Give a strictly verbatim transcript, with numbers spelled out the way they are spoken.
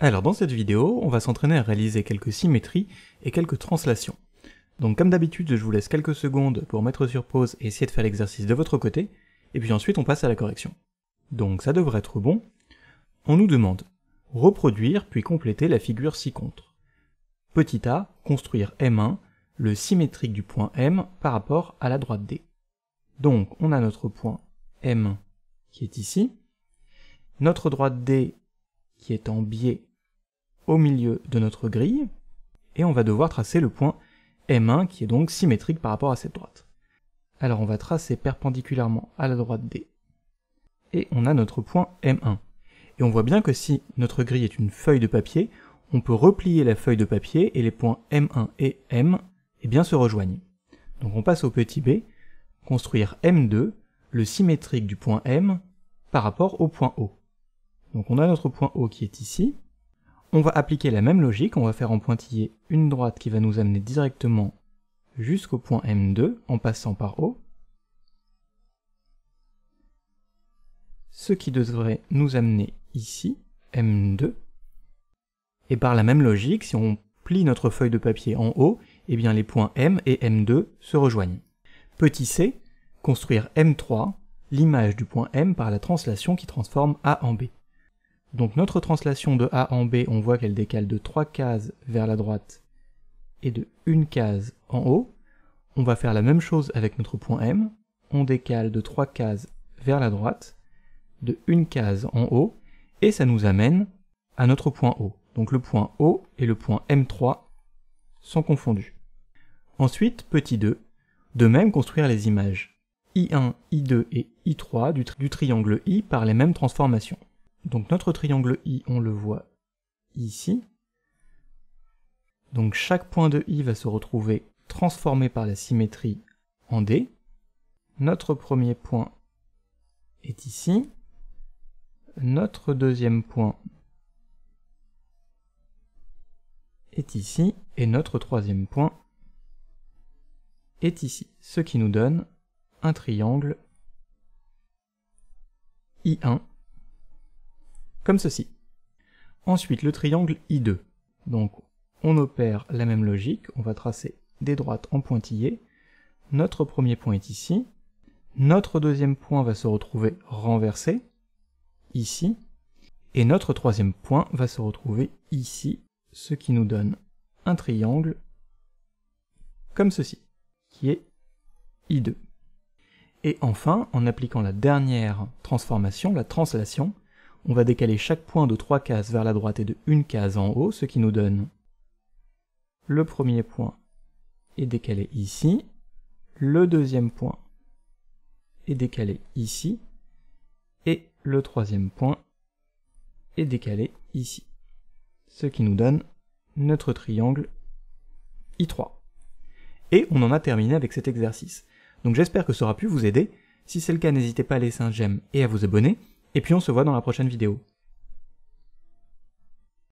Alors dans cette vidéo, on va s'entraîner à réaliser quelques symétries et quelques translations. Donc comme d'habitude, je vous laisse quelques secondes pour mettre sur pause et essayer de faire l'exercice de votre côté, et puis ensuite on passe à la correction. Donc ça devrait être bon. On nous demande reproduire puis compléter la figure ci-contre. Petit a, construire M un, le symétrique du point M par rapport à la droite D. Donc on a notre point M qui est ici, notre droite D qui est en biais au milieu de notre grille, et on va devoir tracer le point M un qui est donc symétrique par rapport à cette droite. Alors on va tracer perpendiculairement à la droite D, et on a notre point M un. Et on voit bien que si notre grille est une feuille de papier, on peut replier la feuille de papier et les points M un et M eh bien, se rejoignent. Donc on passe au petit b, construire M deux, le symétrique du point M par rapport au point O. Donc on a notre point O qui est ici. On va appliquer la même logique, on va faire en pointillé une droite qui va nous amener directement jusqu'au point M deux en passant par O. Ce qui devrait nous amener ici, M deux. Et par la même logique, si on plie notre feuille de papier en haut, eh bien les points M et M deux se rejoignent. Petit c, construire M trois, l'image du point M par la translation qui transforme A en B. Donc notre translation de A en B, on voit qu'elle décale de trois cases vers la droite et de une case en haut. On va faire la même chose avec notre point M. On décale de trois cases vers la droite, de une case en haut, et ça nous amène à notre point O. Donc le point O et le point M trois sont confondus. Ensuite, petit deux, de même construire les images I un, I deux et I trois du, tri du triangle I par les mêmes transformations. Donc notre triangle I, on le voit ici. Donc chaque point de I va se retrouver transformé par la symétrie en D. Notre premier point est ici. Notre deuxième point est ici. Et notre troisième point est ici. Ce qui nous donne un triangle I un. Comme ceci. Ensuite, le triangle I deux. Donc, on opère la même logique, on va tracer des droites en pointillés. Notre premier point est ici. Notre deuxième point va se retrouver renversé, ici. Et notre troisième point va se retrouver ici, ce qui nous donne un triangle comme ceci, qui est I deux. Et enfin, en appliquant la dernière transformation, la translation, on va décaler chaque point de trois cases vers la droite et de une case en haut, ce qui nous donne le premier point est décalé ici, le deuxième point est décalé ici, et le troisième point est décalé ici. Ce qui nous donne notre triangle I trois. Et on en a terminé avec cet exercice. Donc j'espère que ça aura pu vous aider. Si c'est le cas, n'hésitez pas à laisser un j'aime et à vous abonner. Et puis on se voit dans la prochaine vidéo.